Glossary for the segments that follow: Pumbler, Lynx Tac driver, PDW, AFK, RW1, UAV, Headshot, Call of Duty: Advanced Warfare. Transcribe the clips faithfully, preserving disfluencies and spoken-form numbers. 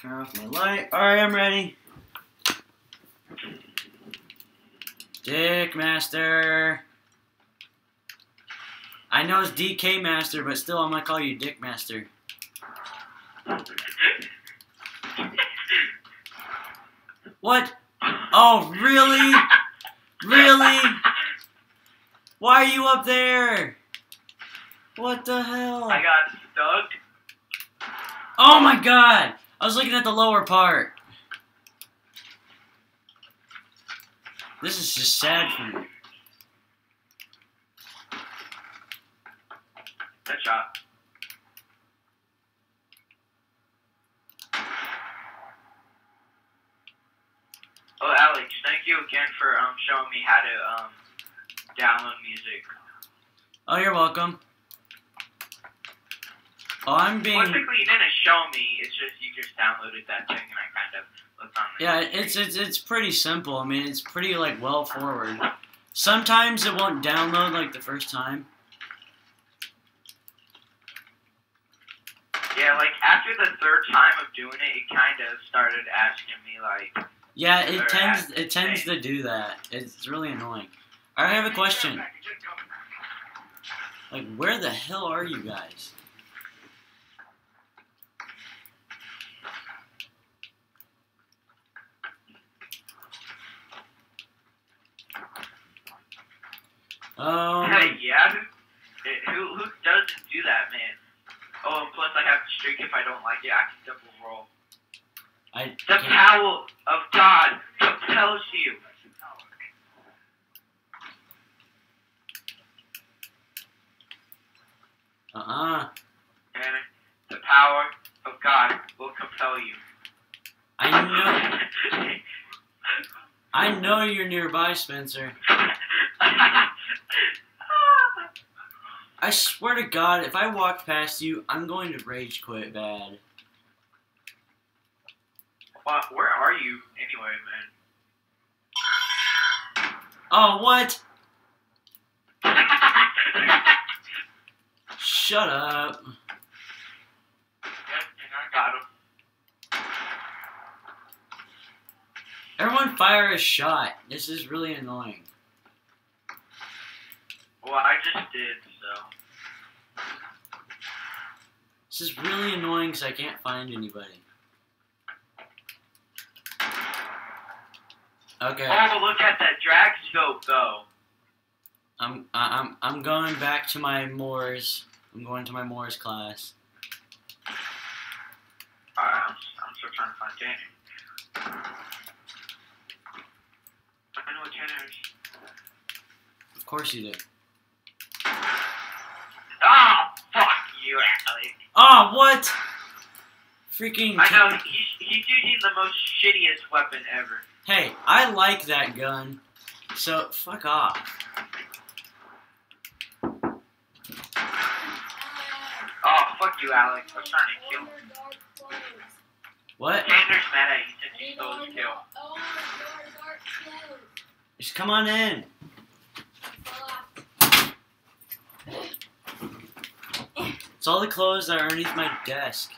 Turn off my light. Alright, I'm ready. Dick Master. I know it's D K Master, but still I'm gonna call you Dick Master. What? Oh, really? Really? Why are you up there? What the hell? I got stuck. Oh my god! I was looking at the lower part. This is just sad for me. Headshot. Oh, Alex, thank you again for um, showing me how to um, download music. Oh, you're welcome. Oh, I'm being... Basically, you didn't show me. It's just you just downloaded that thing, and I kind of looked on it. Yeah, it's it's it's pretty simple. I mean, it's pretty like well forward. Sometimes it won't download like the first time. Yeah, like after the third time of doing it, it kind of started asking me like. Yeah, it tends it tends to do that. It's really annoying. All right, I have a question. Like, where the hell are you guys? Oh. Hey, yeah. It, who who doesn't do that, man? Oh, and plus I have to streak if I don't like it. I can double roll. I the can't. Power of God compels you. Uh-uh. And the power of God will compel you. I know. I know you're nearby, Spencer. I swear to God, if I walk past you, I'm going to rage quit bad. Well, where are you anyway, man? Oh, what? Shut up. Yep, I got him. Everyone fire a shot. This is really annoying. Well, I just did, so... This is really annoying because I can't find anybody. Okay. Oh, look at that drag scope, though. I'm, I'm, I'm going back to my Moors. I'm going to my Moors class. Alright, I'm, I'm still trying to find Tanner. I know what Tanner is. Of course you do. Ah, oh, fuck you, Alex. Ah, oh, what? Freaking. I know, he's, he's using the most shittiest weapon ever. Hey, I like that gun, so fuck off. Oh, fuck you, Alex. I was trying to kill him. What? Tanner's mad at you since you stole his kill. Just come on in. It's all the clothes that are underneath my desk.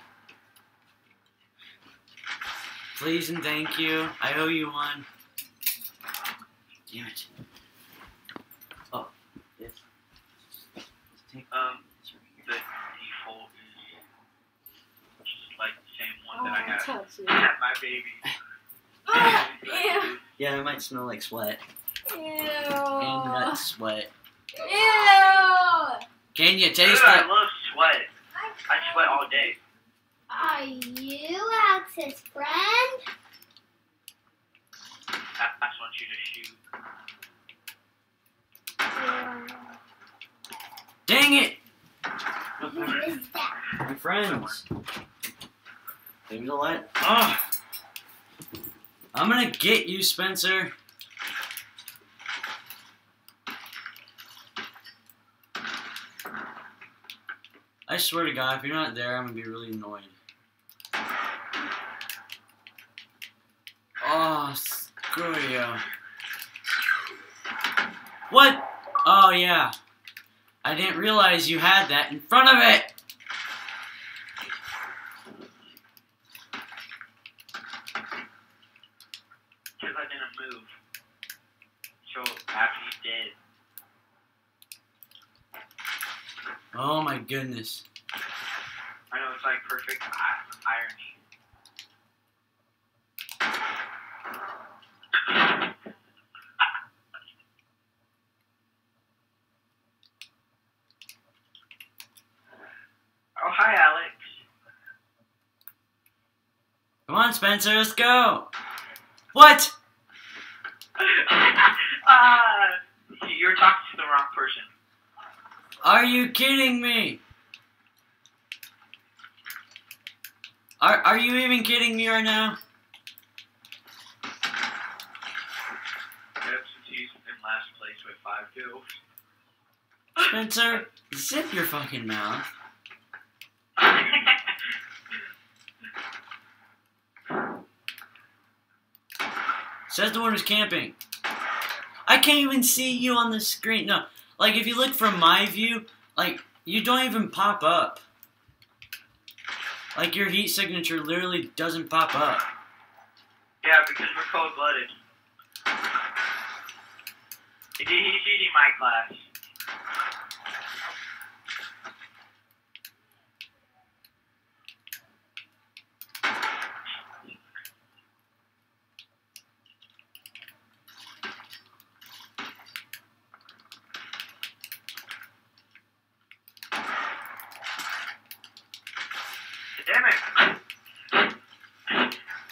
Please and thank you. I owe you one. Damn it. Oh, yes. Let's take um, the default is just like the same one oh, that I have. That's my baby. Oh, ew. Yeah, it might smell like sweat. Ew. And not sweat. Ew. Can you taste Dude, it? I love sweat. I sweat all day. Are you Alex's friend? I, I just want you to shoot. Yeah. Dang it! Who is that? My friends. Maybe the light. Oh. I'm gonna get you, Spencer. I swear to God, if you're not there, I'm gonna be really annoyed. Oh, screw you. What? Oh, yeah. I didn't realize you had that in front of it. dead. Oh my goodness. I know, it's like perfect irony. Oh, hi, Alex. Come on, Spencer, let's go. What? uh, you're talking to the wrong person. Are you kidding me? Are, are you even kidding me right now? Yep, since he's in last place with five kills. Spencer, zip your fucking mouth. Says the one who's camping. I can't even see you on the screen. No, like if you look from my view, like you don't even pop up. Like, your heat signature literally doesn't pop up. Yeah, because we're cold-blooded. He's eating my class.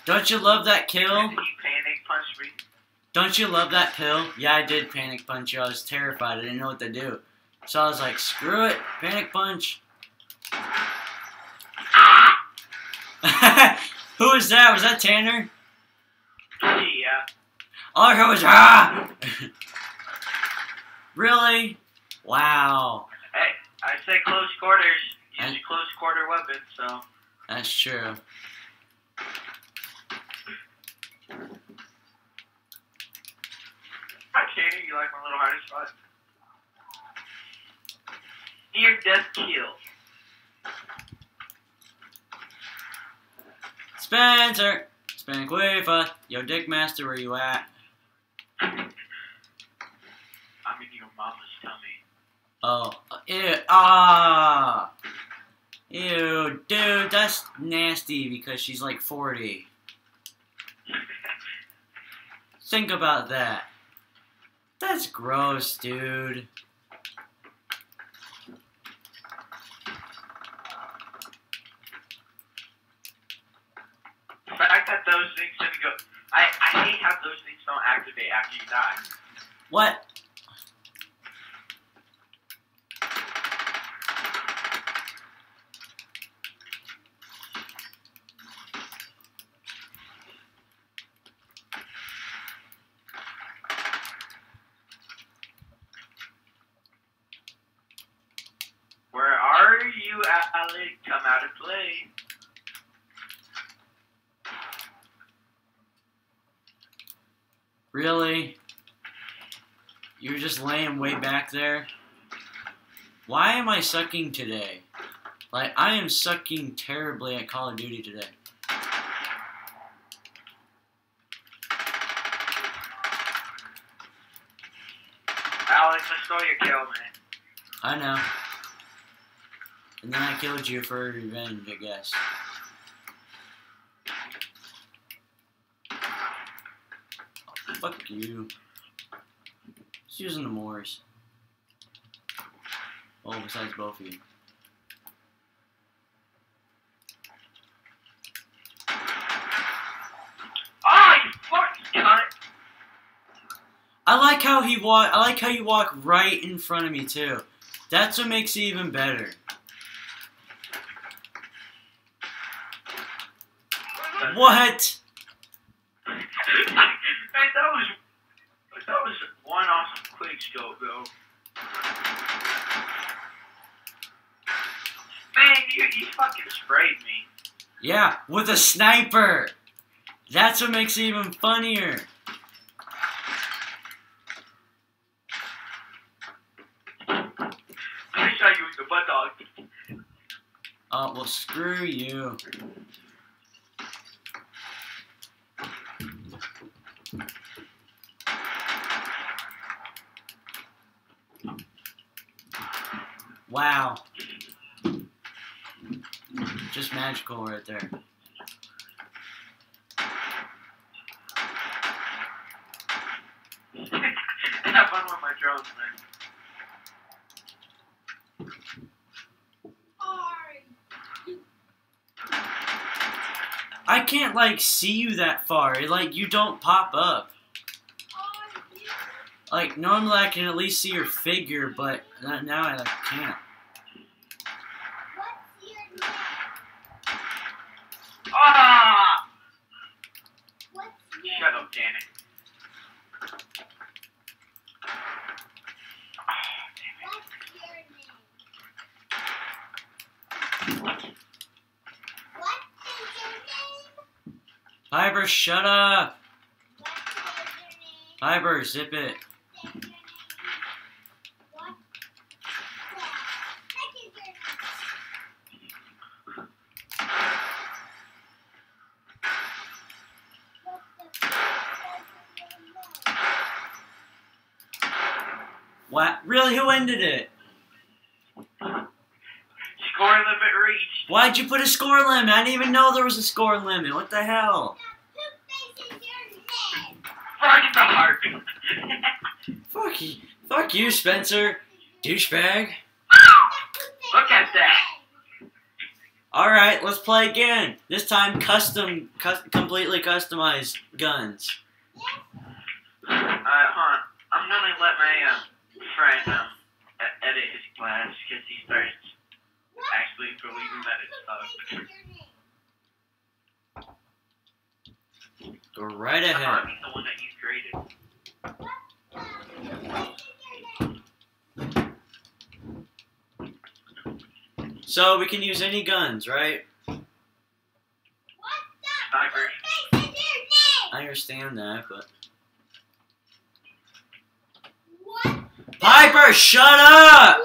Don't you love that kill? Did he panic punch me? Don't you love that pill? Yeah, I did panic punch you. I was terrified. I didn't know what to do. So I was like, screw it. Panic punch. Who was that? Was that Tanner? Yeah. All I heard was, ah! Really? Wow. Hey, I said close quarters. Use your close quarter weapon, so. That's true. Hi, Tanner, you like my little hardest spot? Near death kill. Spencer! Spanquifa! Yo, Dick Master, where you at? I'm in your mama's tummy. Oh. Ew. Ah! Ew, dude, that's nasty because she's like forty. Think about that. That's gross, dude. The fact that those things didn't go... I, I hate how those things don't activate after you die. What? Come out and play. Really? You're just laying way back there? Why am I sucking today? Like, I am sucking terribly at Call of Duty today. Alex, I stole your kill, man. I know. And then I killed you for revenge, I guess. Oh, fuck you. It's using the Moors. Oh, besides both of you. Oh, you fucking cunt! I like how he walk. I like how you walk right in front of me too. That's what makes it even better. What? Hey, that was that was one awesome quick scope, though. Man, you you fucking sprayed me. Yeah, with a sniper. That's what makes it even funnier. I shot you with the butt dog. Oh well, screw you. Wow. Just magical right there. Have fun with my drones, man. I can't, like, see you that far. Like, you don't pop up. Like, normally I can at least see your figure, but now I, like, can't. What's your name? Ah! What's your name? Shut up, Janet. Piper, shut up! Piper, zip it. What? Really? Who ended it? Why'd you put a score limit? I didn't even know there was a score limit. What the hell? Fuck the heart. Fuck you. Fuck you, Spencer. Douchebag. Look at that. Alright, let's play again. This time custom, cu completely customized guns. Uh, huh. I'm gonna let my um, friend um, edit his class because he starts. Actually, believing that it sucks. Go right ahead. I mean, the one that you created. So we can use any guns, right? What the fuck is your name? I understand that, but. What? Piper, shut up!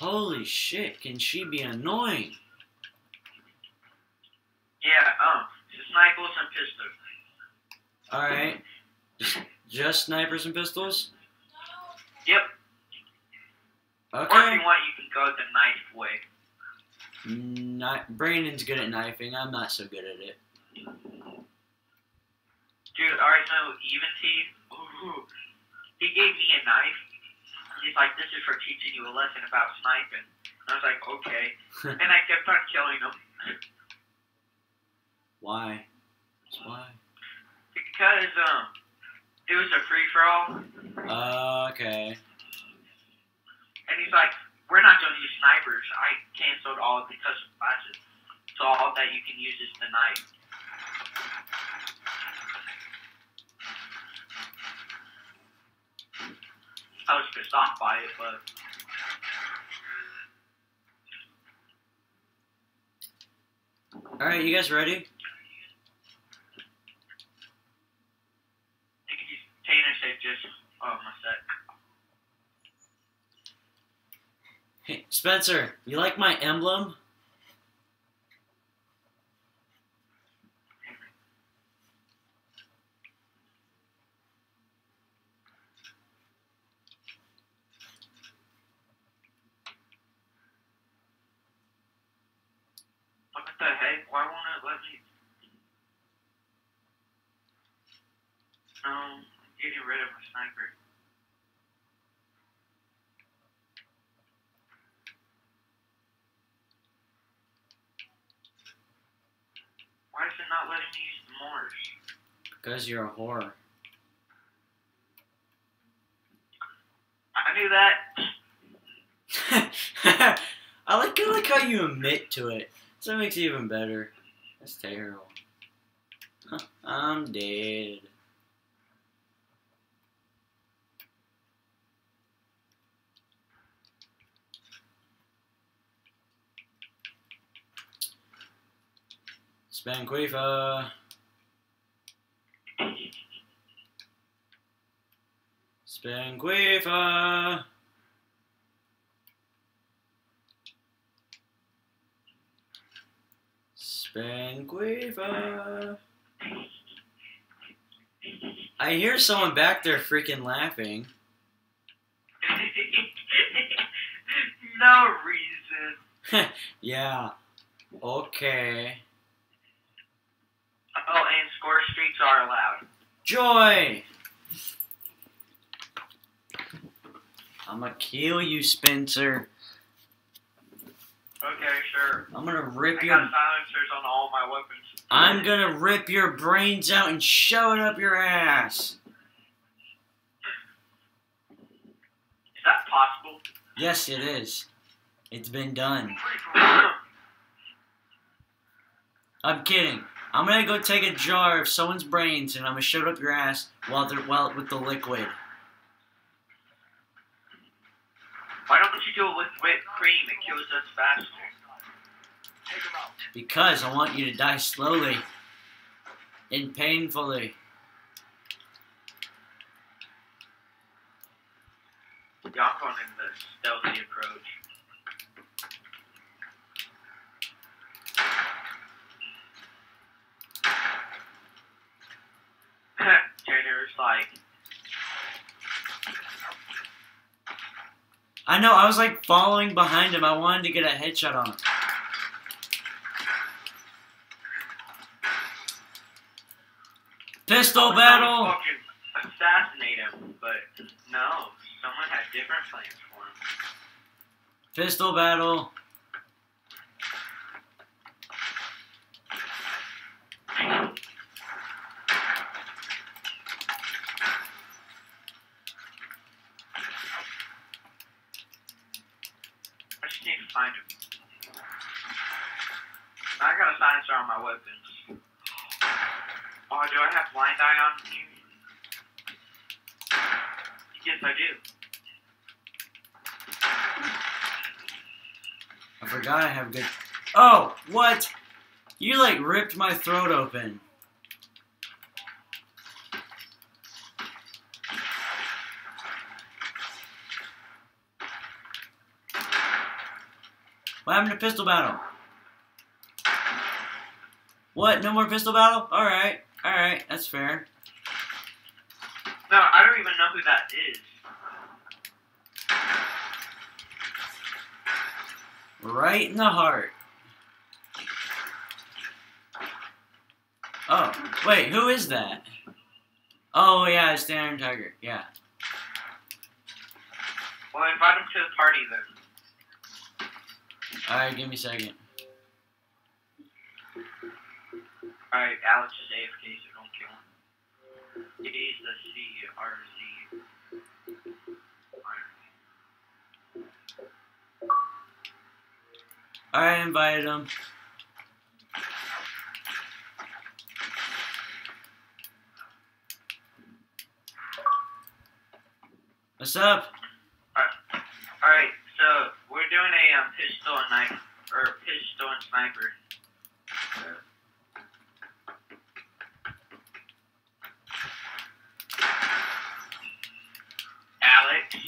Holy shit, can she be annoying? Yeah, um, just snipers and pistols. Alright. Just, just snipers and pistols? Yep. Okay. Or if you want, you can go the knife way. Not, Brandon's good at knifing, I'm not so good at it. Dude, alright, so even T, he gave me a knife. He's like, this is for teaching you a lesson about sniping. And I was like, okay. And I kept on killing him. Why? Why? Because, um, it was a free-for-all. Uh, okay. And he's like, we're not going to use snipers. I canceled all of the custom classes. So all that you can use is the knife. I was pissed off by it, but alright, you guys ready? Tanner said just oh my sec. Hey Spencer, you like my emblem? Because you're a whore. I knew that. I like I like how you admit to it. So it makes it even better. That's terrible. Huh, I'm dead. Spanquifa. Spanquifa. Vanquiva. I hear someone back there freaking laughing. No reason. Yeah. Okay. Oh, and score streaks are allowed. Joy! I'm gonna kill you, Spencer. Okay, sure. I'm gonna rip I your... I got silencers on all my weapons. I'm gonna rip your brains out and shove it up your ass. Is that possible? Yes, it is. It's been done. I'm kidding. I'm gonna go take a jar of someone's brains and I'm gonna shove it up your ass while they're well with the liquid. Why don't you do it with whipped cream? It kills us faster. Take them out. Because I want you to die slowly and painfully. Y'all calling the stealthy approach. Tanner's like... I know, I was like following behind him. I wanted to get a headshot on him. Pistol battle! I fucking assassinate him, but no. Someone had different plans for him. Pistol battle. Yes, I do. I forgot I have good... Oh! What? You, like, ripped my throat open. What happened to pistol battle? What? No more pistol battle? Alright. Alright. That's fair. No, I don't even know who that is. Right in the heart. Oh, wait, who is that? Oh, yeah, it's Dan and Tiger, yeah. Well, invite him to the party, then. Alright, give me a second. Alright, Alex is A F K, so don't kill him. It is the C R Z. I invited him. What's up? Alright, right, so we're doing a um, pistol and knife, or pistol and sniper. So.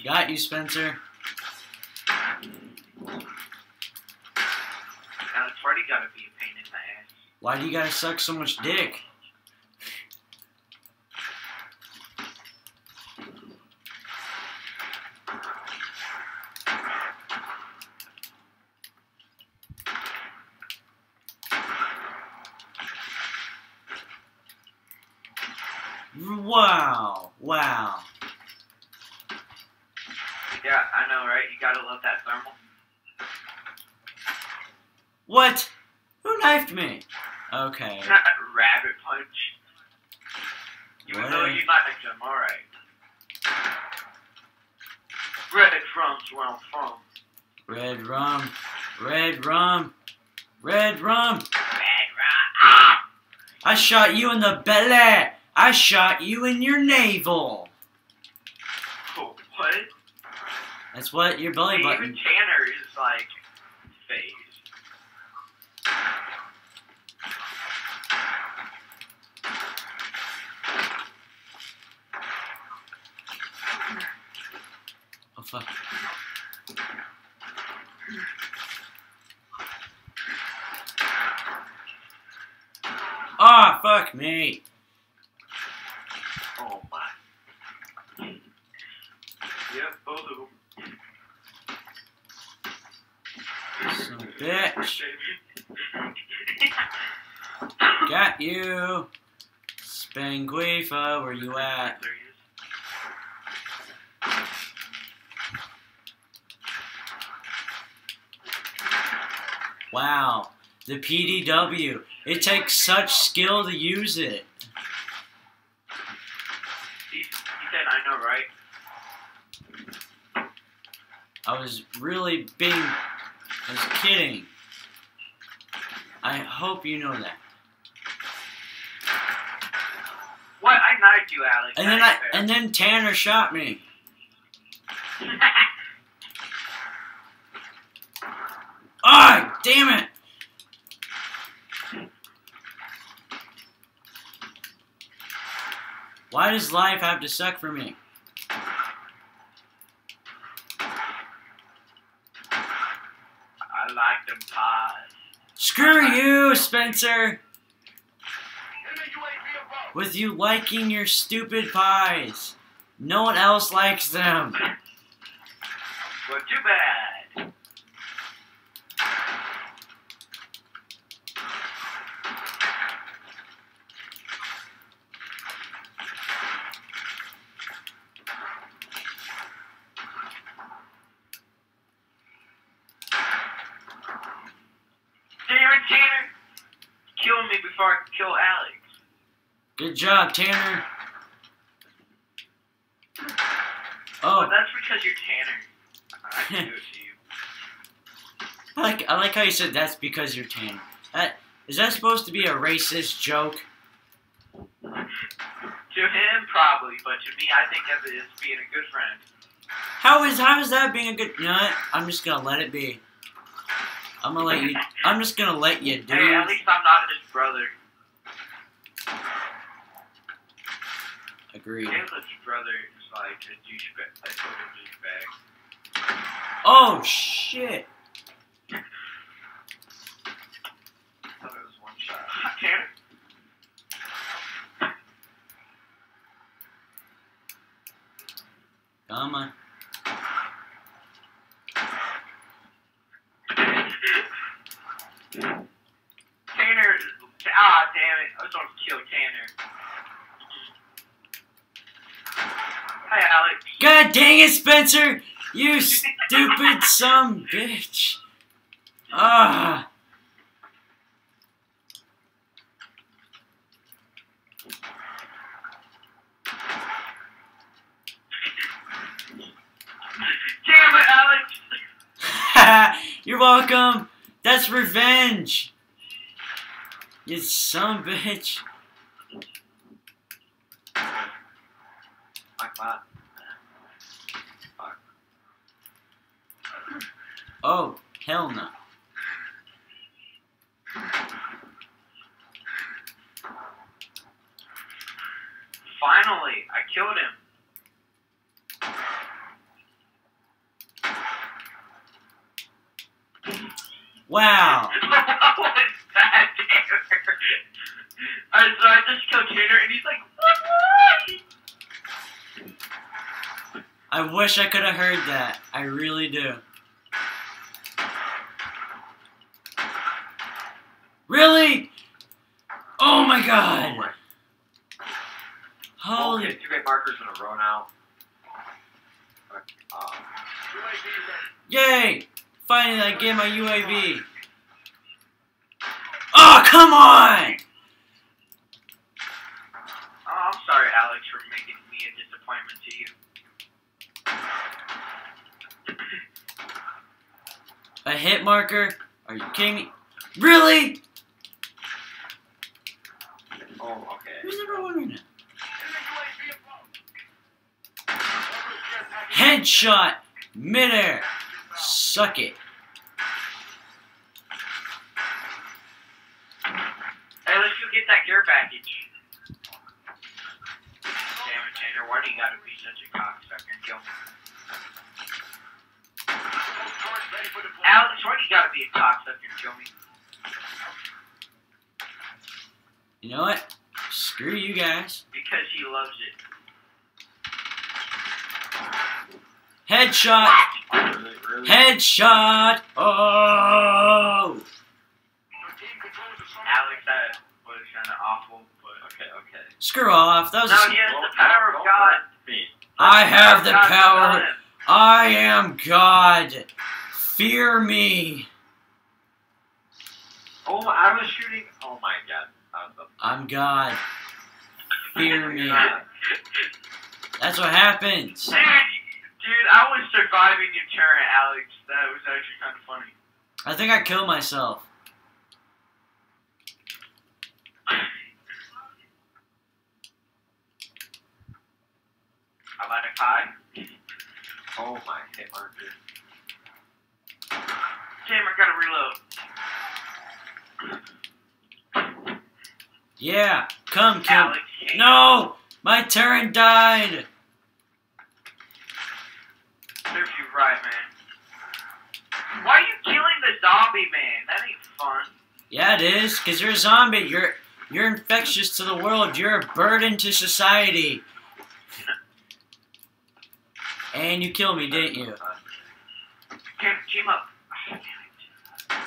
Got you, Spencer. Alex, why do you gotta be a pain in the ass? Why do you gotta suck so much dick? Wow, wow. Yeah, I know, right? You gotta love that thermal. What? Who knifed me? Okay. Rabbit punch. Even though you knifed him, alright. Red rum's where I'm from. Red rum. Red rum. Red rum. Red rum. Ah! I shot you in the belly. I shot you in your navel. Oh, what? That's what your belly See, button. Even Tanner is like phased. Oh fuck! Fuck me. Oh my. Yep, both of them. Son of a bitch. Got you. Spanguifa, where you at? Wow, the P D W. It takes such skill to use it. You said I know, right? I was really being... I was kidding. I hope you know that. What? I knocked you, Alex. And then I, and then Tanner shot me. Ah, oh, damn it! Why does life have to suck for me? I like them pies. Screw you, Spencer! With you liking your stupid pies. No one else likes them. Well, too bad. Kill Alex. Good job, Tanner. Oh, well, that's because you're Tanner. I do it to you. I like, I like how you said that's because you're Tanner. That, is that supposed to be a racist joke? To him, probably, but to me, I think of it as being a good friend. How is how is that being a good? You know what? I'm just gonna let it be. I'm gonna let you. I'm just gonna let you do it. Hey, at least I'm not his brother. Agreed. Caleb's brother is like a douchebag. I told him douchebag. Oh shit! I thought it was one shot. Tanner. Come on. Tanner, ah, damn it! I was going to kill Tanner. Hi, Alex. God dang it, Spencer! You stupid some bitch! Ah. Damn it, Alex! You're welcome. That's revenge! You son of a bitch. Oh, hell no. Finally, I killed him. Wow. What is that, Tanner? Alright, so I just killed Tanner, and he's like, what? I wish I could have heard that. I really do. Really? Oh my god. Holy. Okay, two great markers in a row now. Uh, Yay! Finally, I get my U A V. Oh, come on! Oh, I'm sorry, Alex, for making me a disappointment to you. A hit marker? Are you kidding me? Really? Oh, okay. Who's number one right now? Headshot! Midair! Suck it. Hey, let's go get that gear package. Damn it, Tanner, why do you gotta be such a cocksucker? Kill me. Alex, why do you gotta be a cocksucker and kill me? You know what? Screw you guys. Because he loves it. Headshot! Really, really? Headshot! Oh! Alex, that was kind of awful, but okay, okay. Screw off. That was. No, he has the power of God. I have the power. I am God. Fear me. Oh, I was shooting. Oh my God. I'm God. Fear me. That's what happens. Dude, I was surviving your turret, Alex. That was actually kind of funny. I think I killed myself. Hi. Oh my hit marker. Damn, I gotta reload. Yeah, come kill Alex, me. No! My turret died! Serves you right, man. Why are you killing the zombie man? That ain't fun. Yeah it is, because you're a zombie. You're you're infectious to the world. You're a burden to society. And you killed me, didn't you? Can't team up. Oh, damn it.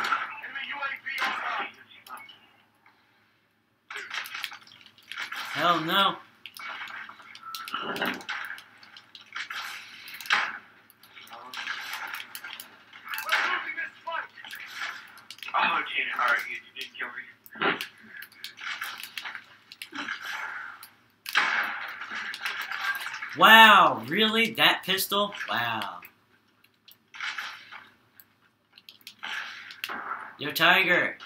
Hell no. Oh, Gina, alright, you didn't kill me. Wow, really? That pistol? Wow. Yo, Tiger.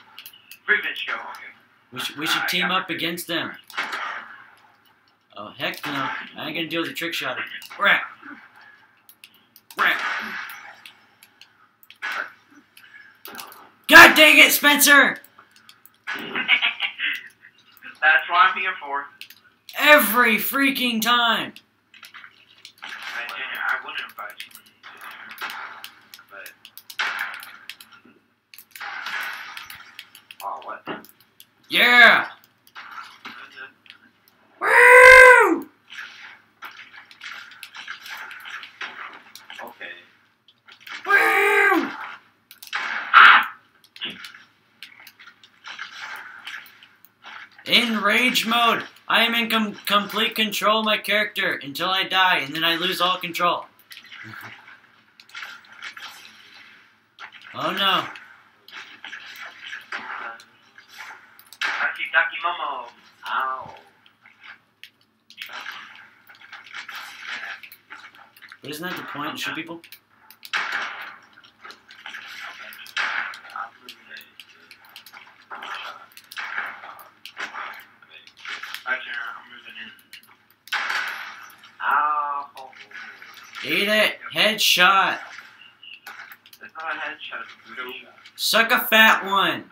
We should, we should team up against them. Oh, heck no. I ain't gonna deal with the trick shot. Rap! Rap! God dang it, Spencer! That's what I'm here for. Every freaking time! Yeah! Woo! Okay. Woo! Ah! In rage mode, I am in com complete control of my character until I die, and then I lose all control. Oh no. Momo. Ow. But isn't that the point to shoot people? Eat it! Headshot! That's not a headshot, it's a headshot. Suck a fat one!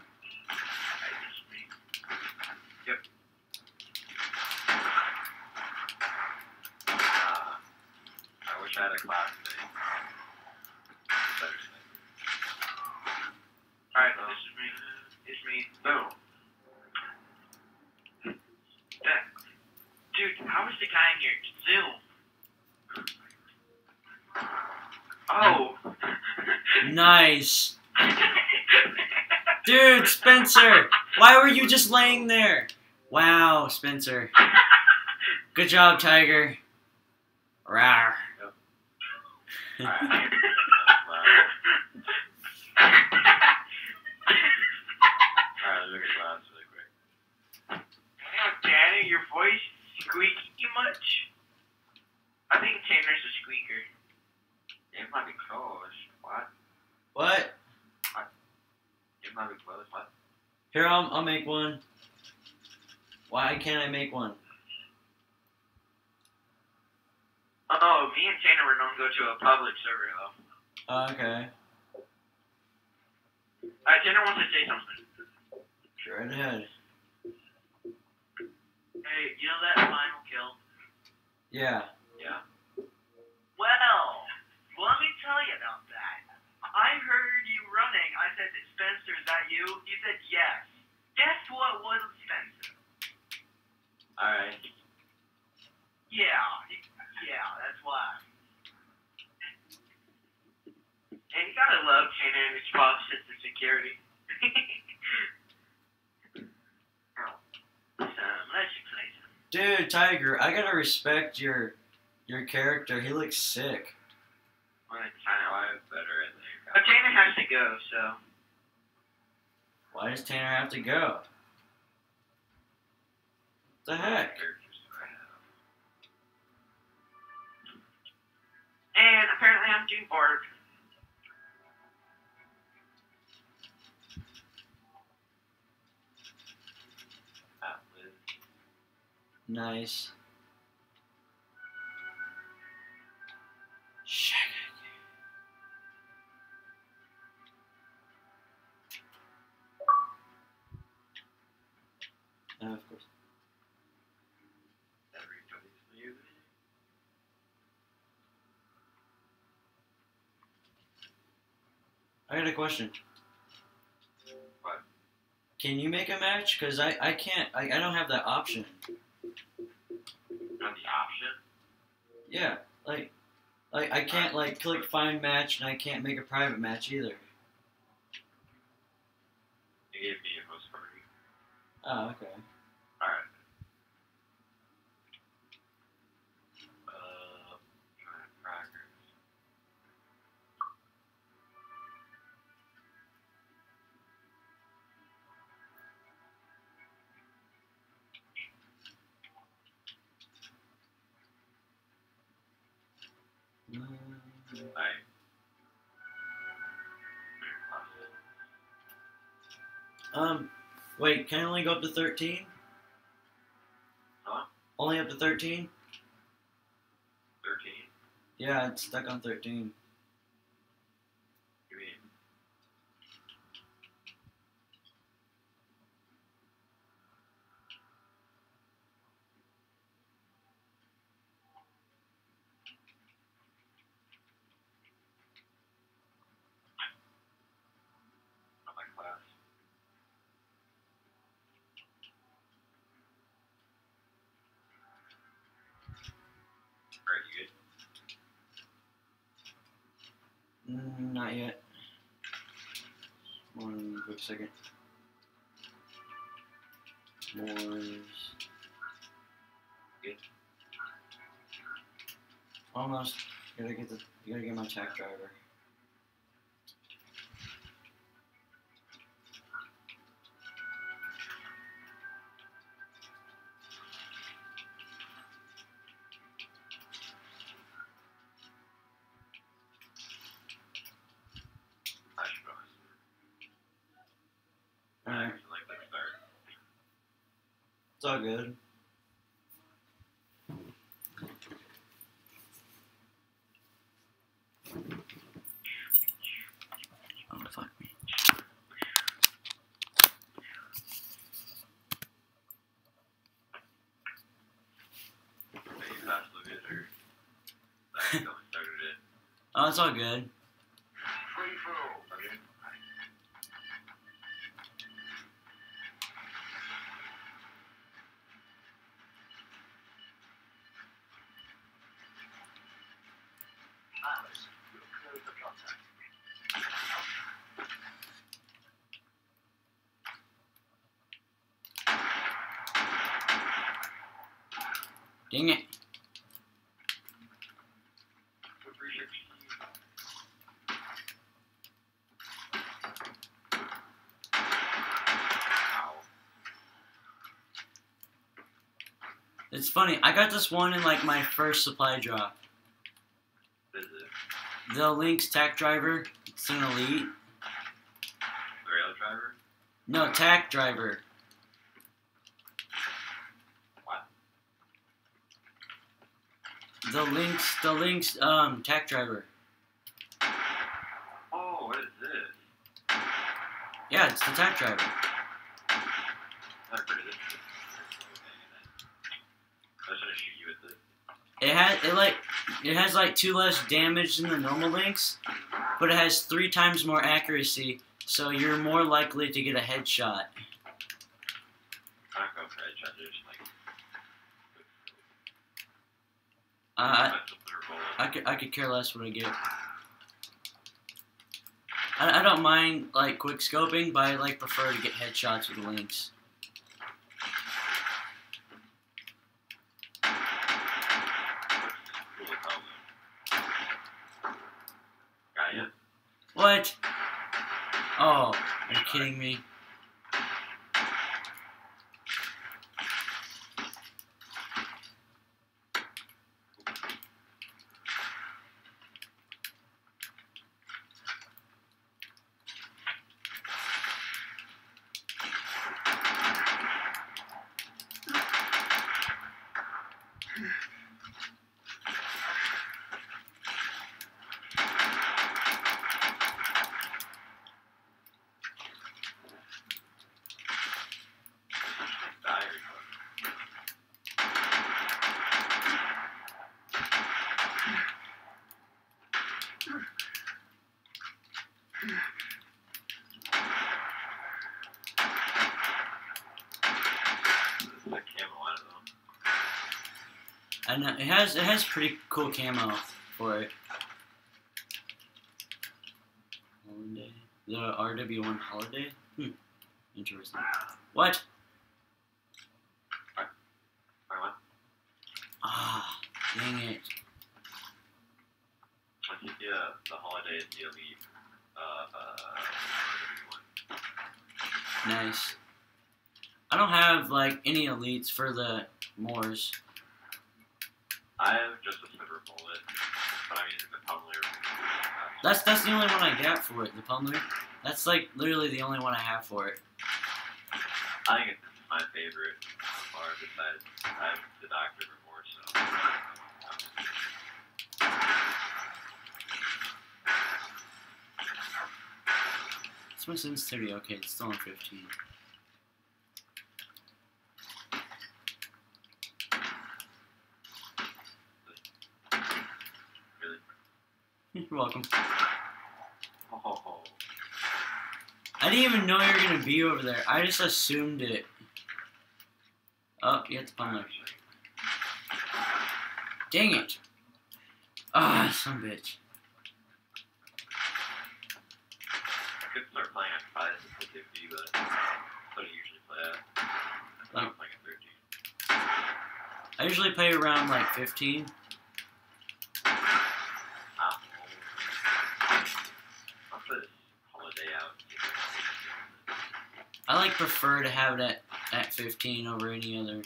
Nice. Dude, Spencer, why were you just laying there? Wow, Spencer. Good job, Tiger. Rawr. Danny, your voice squeaky much? I think Tanner's a squeaker. It might be close. What? What? Here, I'll, I'll make one. Why can't I make one? Oh, me and Tanner were gonna go to a public server, though. Uh, okay. Alright, Tanner wants to say something. Sure, I did. Hey, you know that final kill? Yeah. Yeah. Well, let me tell you about that. I heard you running. I said, Spencer, is that you? He said, yes. Guess what was Spencer? Alright. Yeah, yeah, that's why. And you gotta love Tanner and his boss just for security. Oh, some legend place. Dude, Tiger, I gotta respect your your character. He looks sick. Well, it's kinda why it's better in there. But Tanner has to go, so. Why does Tanner have to go? What the heck? And apparently I'm too bored. Nice. Shit. Uh, of course. I got a question. What? Can you make a match? Cause I I can't I I don't have that option. The option? Yeah, like, like I can't like click find match, and I can't make a private match either. It gave me a host party. Oh, okay. All right. Uh, trying to progress. Mm -hmm. Alright. Um, wait, can I only go up to thirteen? Huh? Only up to thirteen? thirteen? Yeah, it's stuck on thirteen. You mean? Not yet. One quick second. More is good. Almost. Gotta get the. Gotta get my tac driver. It's all good. Oh, fuck me. Oh, it's all good. Dang it. It's funny, I got this one in like my first supply drop. The Lynx Tac driver. It's an elite. The rail driver? No, Tac driver. The Lynx, the Lynx, um, Tac driver. Oh, what is this? Yeah, it's the Tac driver. That's pretty interesting. I was gonna shoot you with it. It has, it like, it has like two less damage than the normal Lynx, but it has three times more accuracy, so you're more likely to get a headshot. I don't go for headshots, they're just like Uh, I, I, could, I could care less what I get. I, I don't mind, like, quick scoping, but I, like, prefer to get headshots with Lynx. What? Oh, are you kidding me? I know, it has, it has pretty cool camo for it. Holiday? The R W one Holiday? Hmm. Interesting. What? What? What? Ah, dang it. I think the, uh, the Holiday is the elite, uh, uh, R W one. Nice. I don't have, like, any elites for the Moors. I have just a silver bullet, but I'm using the Pumbler. That's, that's the only one I got for it, the Pumbler. That's like literally the only one I have for it. I think it's my favorite so far, besides I have the Doctor before, so. This one's in thirty, okay, it's still on fifteen. You're welcome. Oh. I didn't even know you were gonna be over there. I just assumed it. Oh, you have to find that. Dang it! Ah, oh, son of a bitch. I could start playing on five to fifty, but I don't usually play at. I don't play at thirteen. I usually play around like fifteen. I like prefer to have it at, at fifteen over any other.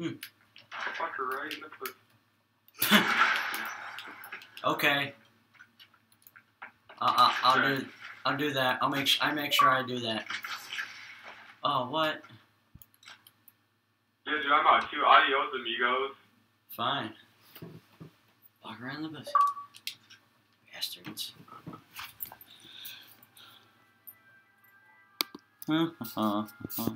Hmm. Fucker right in the cliff. Okay. Uh, I'll do. I'll do that. I'll make. I make sure I do that. Oh what? Yeah, dude. I'm out too. Adios, amigos. Fine. Walk around the bus. Bastards. Huh?